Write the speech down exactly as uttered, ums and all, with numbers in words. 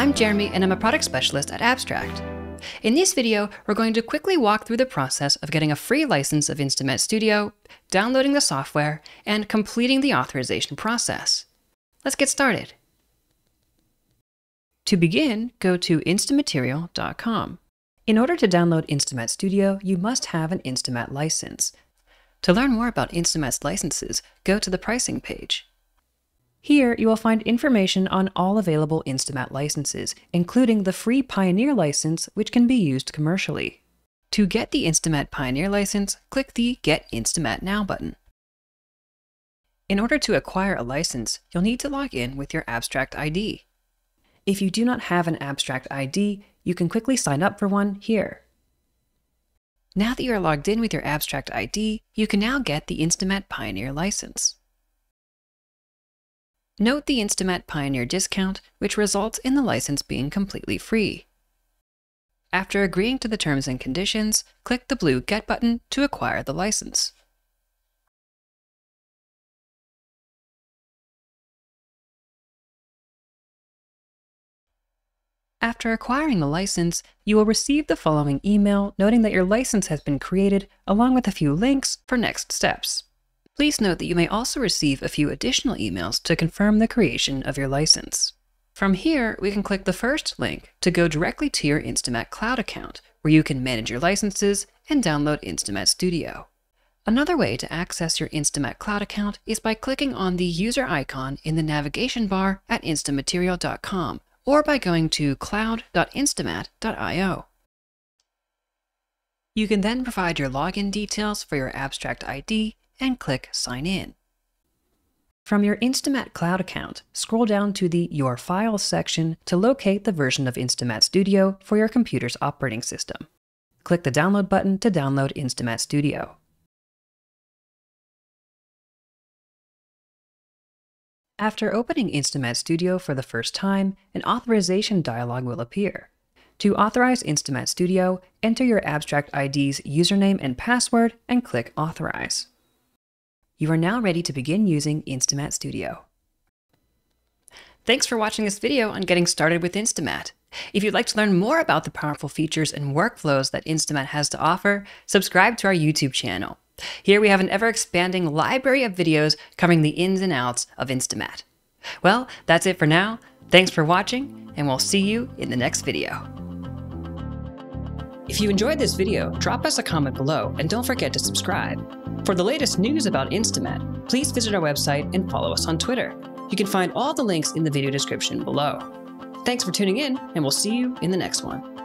I'm Jeremy and I'm a product specialist at Abstract. In this video, we're going to quickly walk through the process of getting a free license of InstaMAT Studio, downloading the software, and completing the authorization process. Let's get started. To begin, go to instamaterial dot com. In order to download InstaMAT Studio, you must have an InstaMAT license. To learn more about InstaMAT's licenses, go to the pricing page. Here, you will find information on all available InstaMAT licenses, including the free Pioneer license, which can be used commercially. To get the InstaMAT Pioneer license, click the Get InstaMAT Now button. In order to acquire a license, you'll need to log in with your Abstract I D. If you do not have an Abstract I D, you can quickly sign up for one here. Now that you are logged in with your Abstract I D, you can now get the InstaMAT Pioneer license. Note the InstaMAT Pioneer discount, which results in the license being completely free. After agreeing to the terms and conditions, click the blue Get button to acquire the license. After acquiring the license, you will receive the following email noting that your license has been created, along with a few links for next steps. Please note that you may also receive a few additional emails to confirm the creation of your license. From here, we can click the first link to go directly to your InstaMAT Cloud account, where you can manage your licenses and download InstaMAT Studio. Another way to access your InstaMAT Cloud account is by clicking on the user icon in the navigation bar at instamaterial dot com or by going to cloud dot instamat dot i o. You can then provide your login details for your Abstract I D and click Sign In. From your InstaMAT Cloud account, scroll down to the Your Files section to locate the version of InstaMAT Studio for your computer's operating system. Click the Download button to download InstaMAT Studio. After opening InstaMAT Studio for the first time, an authorization dialog will appear. To authorize InstaMAT Studio, enter your Abstract I D's username and password and click Authorize. You are now ready to begin using InstaMAT Studio. Thanks for watching this video on getting started with InstaMAT. If you'd like to learn more about the powerful features and workflows that InstaMAT has to offer, subscribe to our YouTube channel. Here we have an ever-expanding library of videos covering the ins and outs of InstaMAT. Well, that's it for now. Thanks for watching, and we'll see you in the next video. If you enjoyed this video, drop us a comment below and don't forget to subscribe. For the latest news about InstaMAT, please visit our website and follow us on Twitter. You can find all the links in the video description below. Thanks for tuning in, and we'll see you in the next one.